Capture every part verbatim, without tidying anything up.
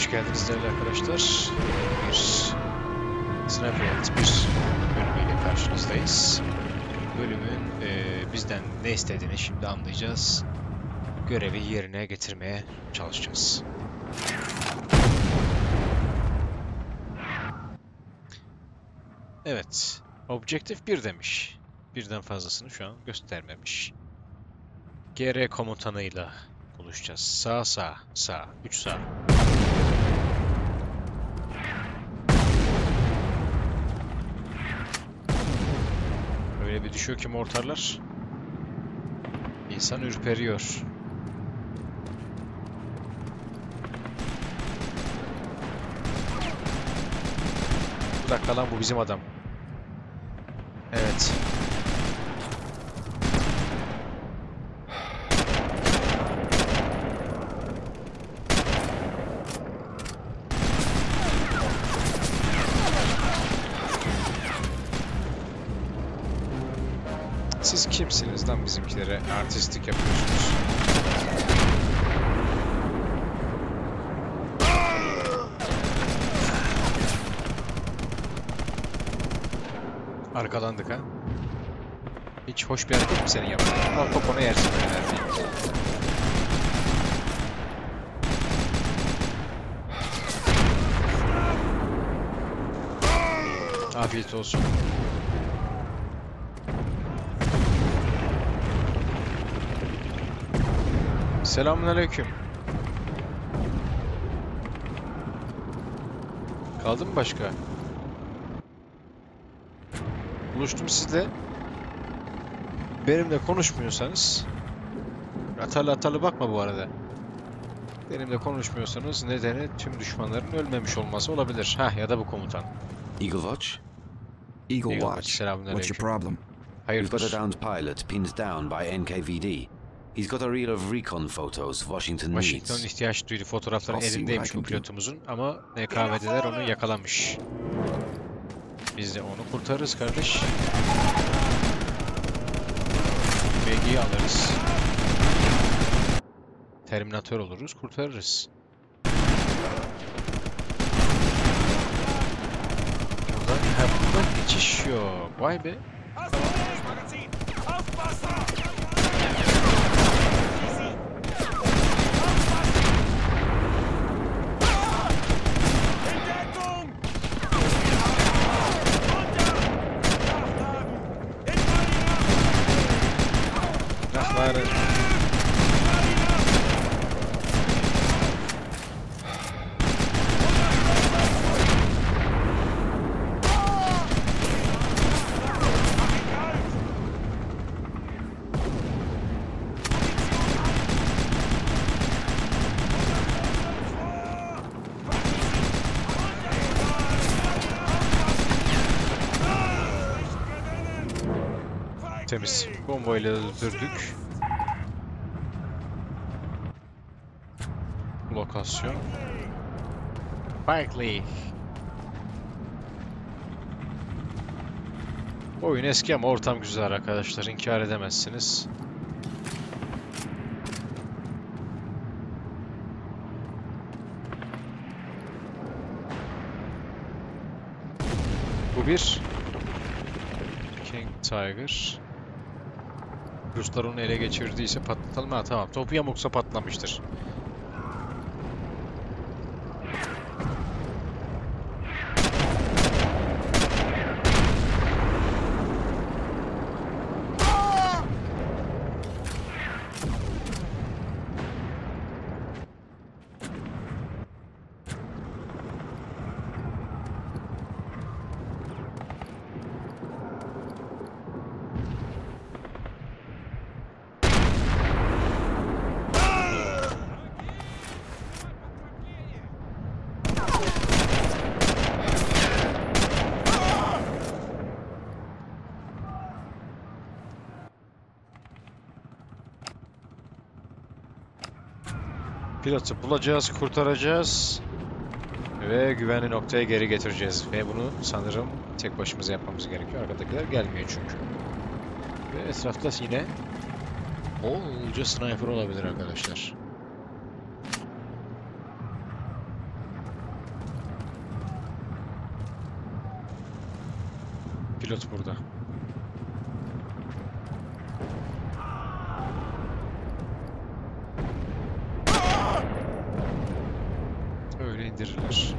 Hoş geldiniz değerli arkadaşlar. Bir Sniper Elite bir bölümüyle karşınızdayız. Bölümün e, bizden ne istediğini şimdi anlayacağız. Görevi yerine getirmeye çalışacağız. Evet. Objektif bir demiş. Birden fazlasını şu an göstermemiş. G R komutanıyla buluşacağız. Sağ sağ sağ. Üç sağ. Öyle bir düşüyor ki mortarlar. İnsan ürperiyor. Bir dakika lan, bu bizim adam. Evet. Siz kimsiniz lan, bizimkilere artistlik yapıyorsunuz? Arkalandık ha. Hiç hoş bir hareket mi senin yaptın? Al top, onu yersin. Afiyet olsun. Selamünaleyküm. Kaldı mı başka? Buluştum sizle. Benimle konuşmuyorsanız, atarlı atarlı bakma bu arada. Benimle konuşmuyorsanız nedeni tüm düşmanların ölmemiş olması olabilir. Ha, ya da bu komutan. Eagle Watch. Eagle Watch. Selamünaleyküm. What's your problem? Hayırdır? We've got a downed pilot pinned down by N K V D. He's got a reel of recon photos Washington needs. Washington ihtiyaç duydu. Fotoğrafların elindeymiş bu pilotumuzun ama N K V D'ler onu yakalamış. Biz de onu kurtarırız kardeş. Belgeyi alırız. Terminatör oluruz, kurtarırız. Buradan, ha, buradan geçiş yok. Vay be. Temiz. Bombayla öldürdük. Lokasyon. Bikely. Oyun eski ama ortam güzel arkadaşlar. İnkar edemezsiniz. Bu bir King Tiger. Ruslar onu ele geçirdiyse patlatalım. Ha tamam. Topu yamuksa patlamıştır. Pilotu bulacağız, kurtaracağız ve güvenli noktaya geri getireceğiz. Ve bunu sanırım tek başımıza yapmamız gerekiyor. Arkadakiler gelmiyor çünkü. Ve etrafta yine bolca sniper olabilir arkadaşlar. pilot burada. Öyle indirirler.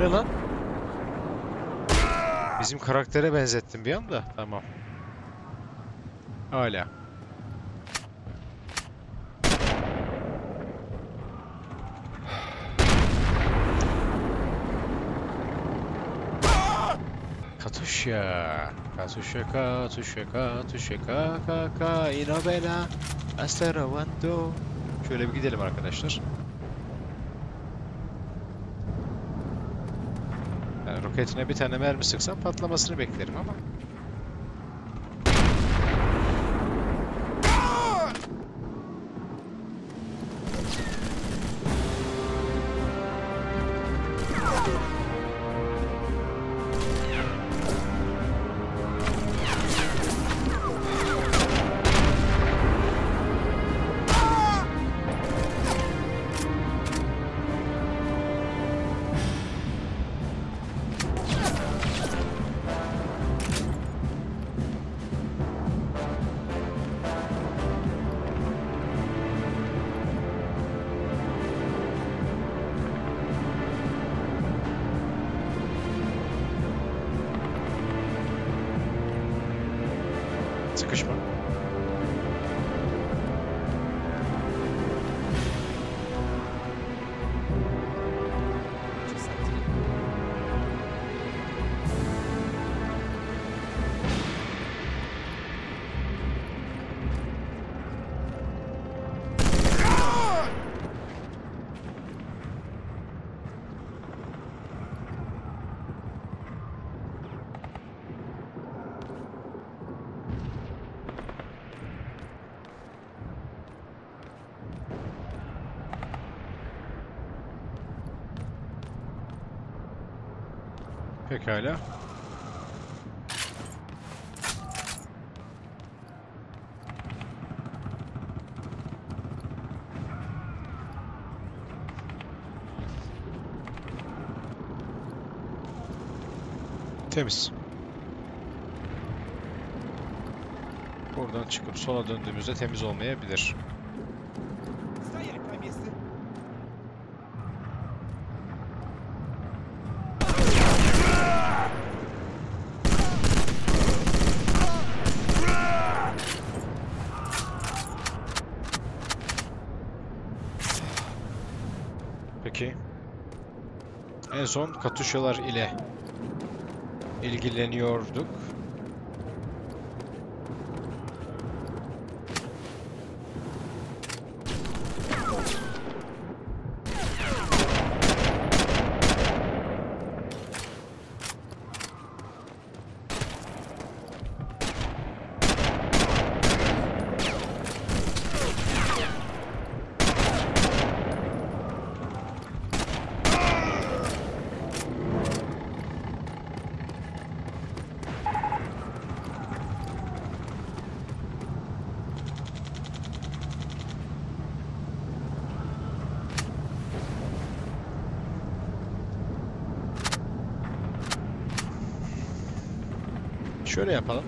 Ne lan? Bizim karaktere benzettim bir anda. Tamam. Hala. Katuşa. Katuşa, katuşa, katuşa, kaka, inobela, asteravando. Şöyle bir gidelim arkadaşlar. Roketine bir tane mermi sıksam patlamasını beklerim ama. Sıkışma. Pekala. Temiz. Buradan çıkıp sola döndüğümüzde temiz olmayabilir. En son katuşalar ile ilgileniyorduk. Şöyle yapalım.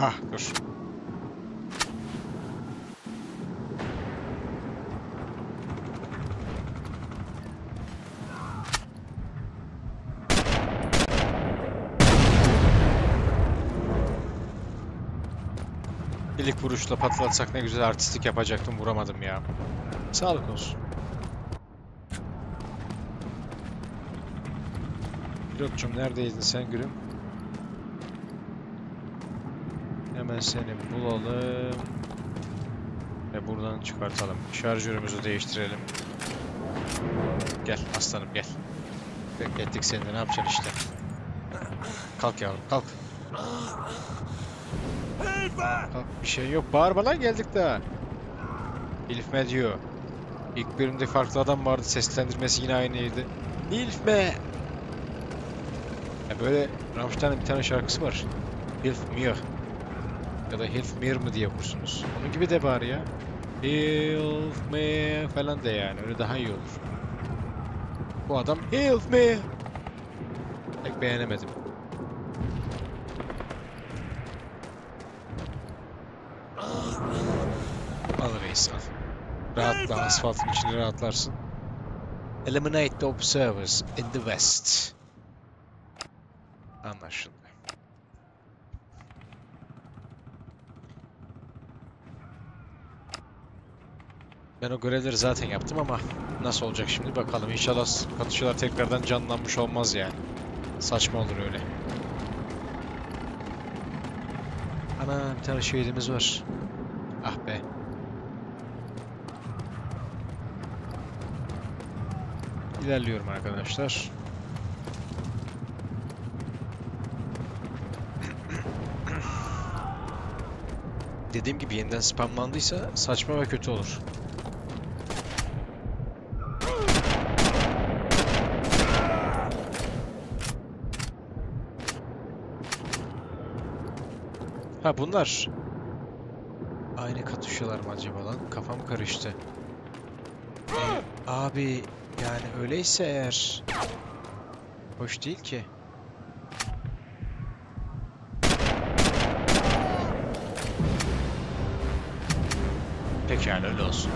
Ah, dur. İlk vuruşla patlatsak ne güzel artistik yapacaktım, vuramadım ya. Sağlık olsun. Pilotcum neredeydin sen gülüm? Hemen seni bulalım ve buradan çıkartalım. Şarjörümüzü değiştirelim. Gel aslanım gel. Beklettik seni de, ne yapacaksın işte. Kalk yavrum kalk. Kalk, bir şey yok, bağırma lan, geldik daha. İlifme diyor. İlk bölümde farklı adam vardı, seslendirmesi yine aynıydı. İlifme! Yani böyle Rammstein'ın bir tane şarkısı var. Hilf mir. Ya da Hilf mir mi diye okursunuz. Onun gibi de bari ya. Hilf me falan de yani. Öyle daha iyi olur. Bu adam Hilf me. Pek beğenemedim. Al reis al. Rahatla, asfaltın içine rahatlarsın. Eliminate the observers in the west. Anlaşıldı. Ben o görevleri zaten yaptım ama nasıl olacak şimdi bakalım. İnşallah katışlar tekrardan canlanmış olmaz yani. Saçma olur öyle. Ana bir tane şehidimiz var. Ah be. İlerliyorum arkadaşlar. Dediğim gibi yeniden spamlandıysa saçma ve kötü olur. Ha bunlar aynı katışıyorlar mı acaba lan? Kafam karıştı. Ee, abi yani öyleyse eğer hoş değil ki. Pekala öyle olsun.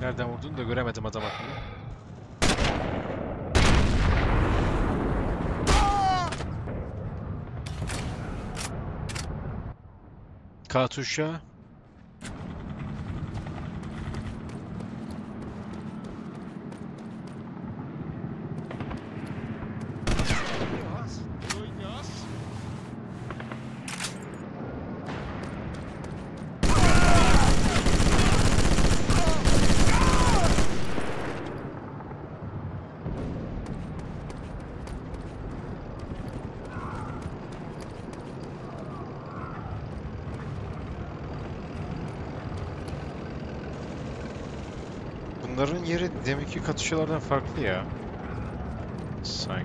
Nereden vurduğunu da göremedim adam akıllı. Katuşa. Bunların yeri deminki katışılardan farklı ya. Sanki.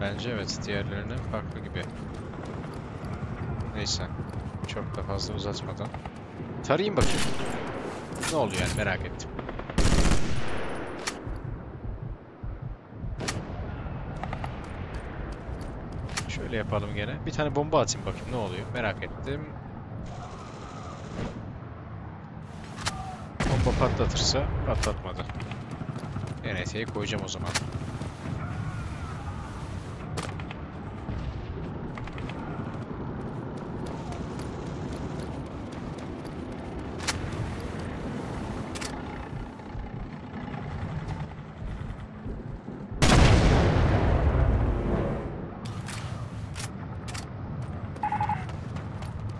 Bence evet, diğerlerine farklı gibi. Neyse. Çok da fazla uzatmadan tarayayım bakayım. Ne oluyor yani, merak ettim. Şöyle yapalım gene. Bir tane bomba atayım bakayım ne oluyor. Merak ettim. Patlatırsa patlatmadı. N F T'ye koyacağım o zaman.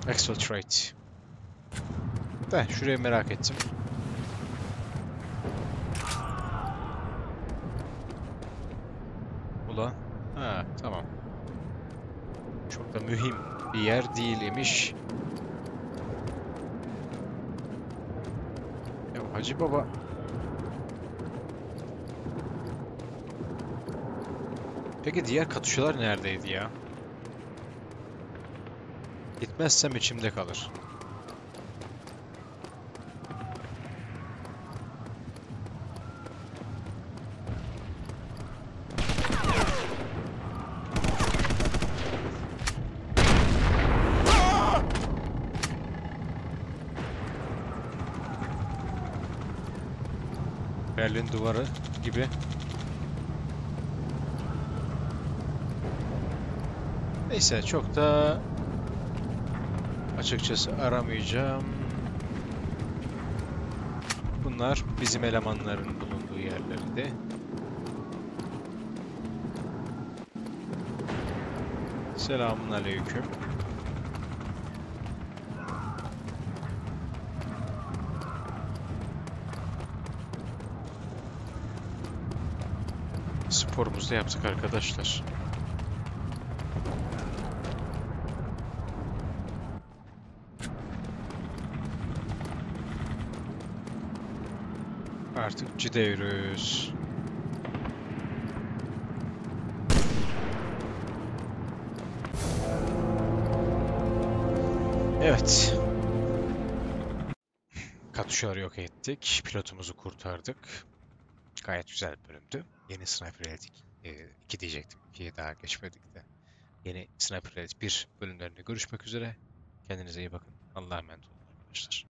Exfiltrate. Ben şurayı merak ettim. Ha tamam. Çok da mühim bir yer değilmiş. Ya Hacı Baba. Peki diğer katışlar neredeydi ya? Gitmezsem içimde kalır. Berlin duvarı gibi. Neyse çok da açıkçası aramayacağım. bunlar bizim elemanların bulunduğu yerlerde. Selamun aleyküm. Sporumuzu da yaptık arkadaşlar. Artık gidiyoruz. Evet. Katuşları yok ettik. Pilotumuzu kurtardık. Gayet güzel bir bölümdü. Yeni Sniper Elite iki diyecektim. ikiye daha geçmedik de. Yeni Sniper Elite bir bölümlerinde görüşmek üzere. Kendinize iyi bakın. Allah'a emanet olun arkadaşlar.